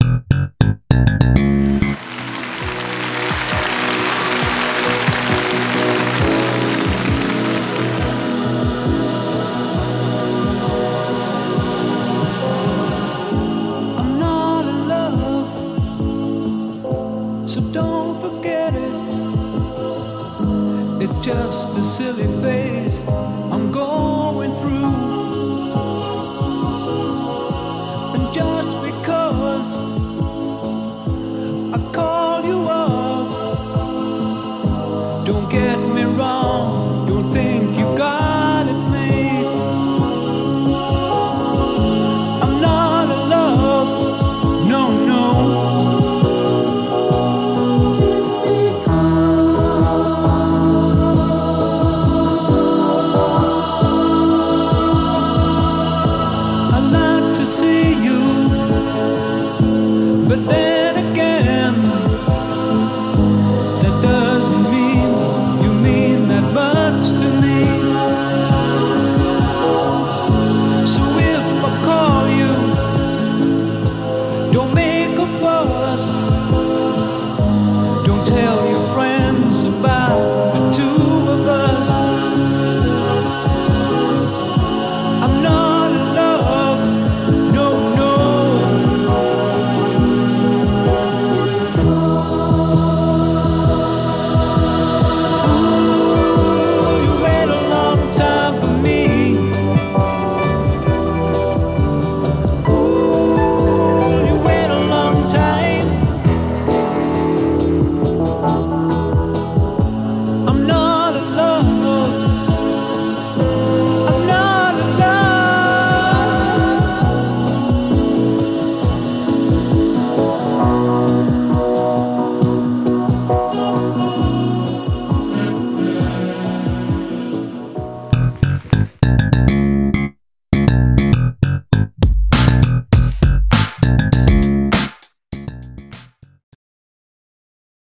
I'm not in love, so don't forget it. It's just a silly phase I'm going through, and just because don't get me wrong, don't think you got it made. I'm not in love, no, no. It's because I like to see you, but then